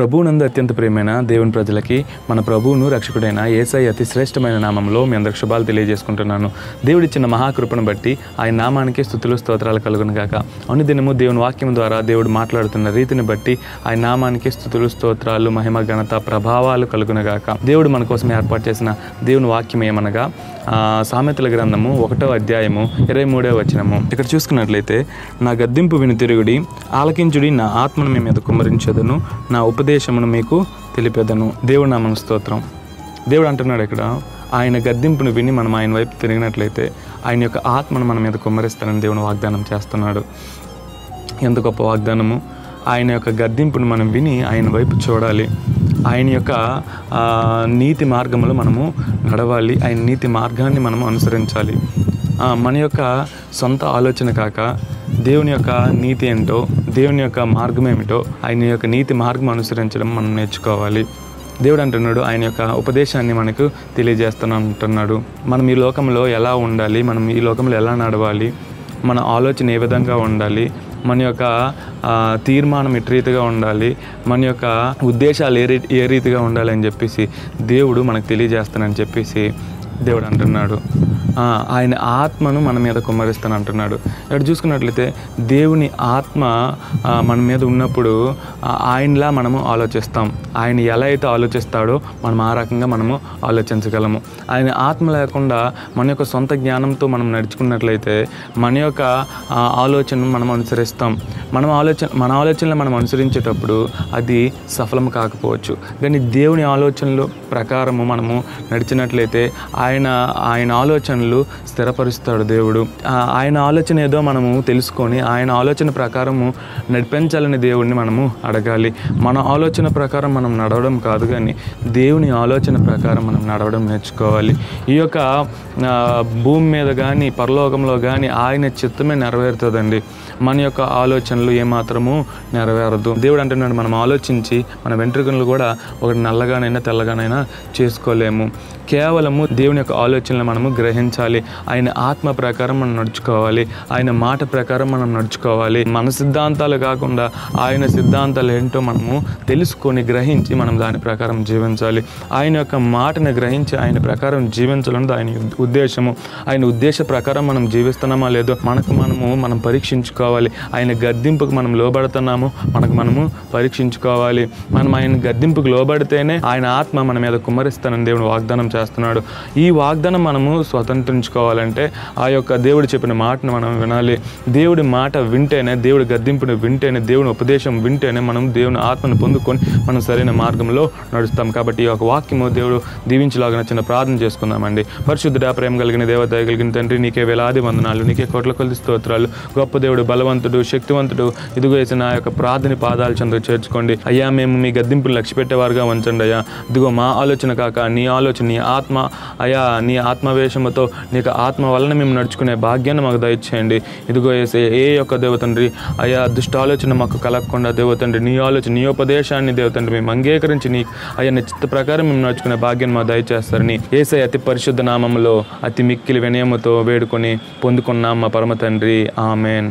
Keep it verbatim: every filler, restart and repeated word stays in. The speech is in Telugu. ప్రభువునందు అత్యంత ప్రేమైన దేవుని ప్రజలకి మన ప్రభువును రక్షకుడైన యేసయ్య అతి శ్రేష్టమైన నామంలో మీ అందరికి శుభాలు తెలియజేసుకుంటున్నాను. దేవుడిచ్చిన మహాకృపను బట్టి ఆయన నామానికి స్తుతులు స్తోత్రాలు కలుగును గాక. అనుదినము దేవుని వాక్యం ద్వారా దేవుడు మాట్లాడుతున్న రీతిని బట్టి ఆయన నామానికి స్తుతులు స్తోత్రాలు మహిమ ఘనత ప్రభావాలు కలుగును గాక. దేవుడు మన కోసం ఏర్పాటు చేసిన దేవుని వాక్యం ఏమనగా సామెతల గ్రంథము ఒకటో అధ్యాయము ఇరవై మూడవ వచనము. ఇక్కడ చూసుకున్నట్లయితే, నా గద్దింపు విని తిరుగుడి, ఆలకించుడి, నా ఆత్మను మీ మీద కుమ్మరించదను, నా ఉపదేశమును మీకు తెలిపేదను. దేవుడు నామం స్తోత్రం. దేవుడు అంటున్నాడు ఇక్కడ, ఆయన గద్దింపును విని మనం ఆయన వైపు తిరిగినట్లయితే ఆయన యొక్క ఆత్మను మన మీద కుమ్మరిస్తానని దేవుడు వాగ్దానం చేస్తున్నాడు. ఎంత గొప్ప వాగ్దానము! ఆయన యొక్క గద్దింపును మనం విని ఆయన వైపు చూడాలి. ఆయన యొక్క నీతి మార్గంలో మనము నడవాలి. ఆయన నీతి మార్గాన్ని మనము అనుసరించాలి. మన యొక్క సొంత ఆలోచన కాక దేవుని యొక్క నీతి ఏంటో, దేవుని యొక్క మార్గం ఏమిటో, ఆయన యొక్క నీతి మార్గం అనుసరించడం మనం నేర్చుకోవాలి. దేవుడు అంటున్నాడు, ఆయన యొక్క ఉపదేశాన్ని మనకు తెలియజేస్తాను అంటున్నాడు. మనం ఈ లోకంలో ఎలా ఉండాలి, మనం ఈ లోకంలో ఎలా నడవాలి, మన ఆలోచన ఏ విధంగా ఉండాలి, మన యొక్క తీర్మానం ఏ రీతిగా ఉండాలి, మన యొక్క ఉద్దేశాలు ఏ రీతి ఏ రీతిగా ఉండాలి అని చెప్పేసి దేవుడు మనకు తెలియజేస్తానని చెప్పేసి దేవుడు అంటున్నాడు. ఆయన ఆత్మను మన మీద కుమ్మరిస్తాను అంటున్నాడు. ఇక్కడ చూసుకున్నట్లయితే దేవుని ఆత్మ మన మీద ఉన్నప్పుడు ఆయనలా మనము ఆలోచిస్తాం. ఆయన ఎలా అయితే ఆలోచిస్తాడో మనం ఆ రకంగా మనము ఆలోచించగలము. ఆయన ఆత్మ లేకుండా మన యొక్క సొంత జ్ఞానంతో మనం నడుచుకున్నట్లయితే మన యొక్క ఆలోచనను మనం అనుసరిస్తాం. మనం ఆలోచన మన ఆలోచనలు మనం అనుసరించేటప్పుడు అది సఫలం కాకపోవచ్చు. కానీ దేవుని ఆలోచనలు ప్రకారము మనము నడిచినట్లయితే ఆయన ఆయన ఆలోచన స్థిరపరుస్తాడు దేవుడు. ఆయన ఆలోచన ఏదో మనము తెలుసుకొని ఆయన ఆలోచన ప్రకారము నడిపించాలని దేవుడిని మనము అడగాలి. మన ఆలోచన ప్రకారం మనం నడవడం కాదు, కానీ దేవుని ఆలోచన ప్రకారం మనం నడవడం నేర్చుకోవాలి. ఈ యొక్క భూమి మీద కానీ పరలోకంలో కానీ ఆయన చిత్తమే నెరవేరుతుందండి. మన యొక్క ఆలోచనలు ఏమాత్రము నెరవేరదు. దేవుడు అంటున్నాడు, మనం ఆలోచించి మన వెంట్రుకలు కూడా ఒకటి నల్లగానైనా తెల్లగానైనా చేసుకోలేము. కేవలము దేవుని యొక్క ఆలోచనలు మనము గ్రహించాలి. ఆయన ఆత్మ ప్రకారం మనం నడుచుకోవాలి. ఆయన మాట ప్రకారం మనం నడుచుకోవాలి. మన సిద్ధాంతాలు కాకుండా ఆయన సిద్ధాంతాలు ఏంటో మనము తెలుసుకొని గ్రహించి మనం దాని ప్రకారం జీవించాలి. ఆయన యొక్క మాటను గ్రహించి ఆయన ప్రకారం జీవించాలన్నది ఆయన ఉద్దేశము. ఆయన ఉద్దేశ ప్రకారం మనం జీవిస్తున్నామా లేదో మనకు మనము మనం పరీక్షించుకోవాలి. ఆయన గద్దింపుకు మనం లోబడుతున్నాము మనకు మనము పరీక్షించుకోవాలి. మనం ఆయన గద్దింపుకు లోబడితేనే ఆయన ఆత్మ మన మీద కుమ్మరిస్తానని దేవుడు వాగ్దానం చేస్తున్నాడు. ఈ వాగ్దానం మనము స్వతంత్రించుకోవాలంటే ఆ యొక్క దేవుడు చెప్పిన మాటను మనం వినాలి. దేవుడి మాట వింటేనే, దేవుడి గద్దింపును వింటేనే, దేవుని ఉపదేశం వింటేనే మనం దేవుని ఆత్మను పొందుకొని మనం సరైన మార్గంలో నడుస్తాం. కాబట్టి ఈ యొక్క వాక్యము దేవుడు దీవించలాగిన చిన్న ప్రార్థన చేసుకుందామండి. పరిశుద్ధుడా, ప్రేమ కలిగిన దేవ, దయ కలిగిన తండ్రి, నీకే వేలాది వందనాలు, నీకే కోట్ల కొద్ది స్తోత్రాలు. గొప్ప దేవుడు, బలవంతుడు, శక్తివంతుడు, ఇదిగో వేసిన ఆ యొక్క ప్రార్థన పాదాలు చంద్ర చేర్చుకోండి. అయ్యా, మేము మీ గద్దింపును లక్ష్య పెట్టేవారుగా ఉంచండి. అయ్యా, ఇదిగో మా ఆలోచన కాక నీ ఆలోచన, నీ ఆత్మ, అయ్యా నీ ఆత్మవేశం తో నీకు ఆత్మ వలన మేము నడుచుకునే భాగ్యాన్ని మాకు దయచేయండి. ఇదిగో యేసే ఏ యొక్క దేవతండ్రి, అయా దుష్ట ఆలోచన మాకు కలగకుండా దేవతండ్రి నీ ఆలోచన, నీ ఉపదేశాన్ని దేవతండ్రి మేము అంగీకరించి నీ అయ్యా నీ చిత్త ప్రకారం మేము నడుచుకునే భాగ్యాన్ని మాకు దయచేస్తారని యేసే అతి పరిశుద్ధ నామంలో అతి మిక్కిలి వినయముతో వేడుకొని పొందుకున్నాం మా పరమ తండ్రి. ఆమెన్.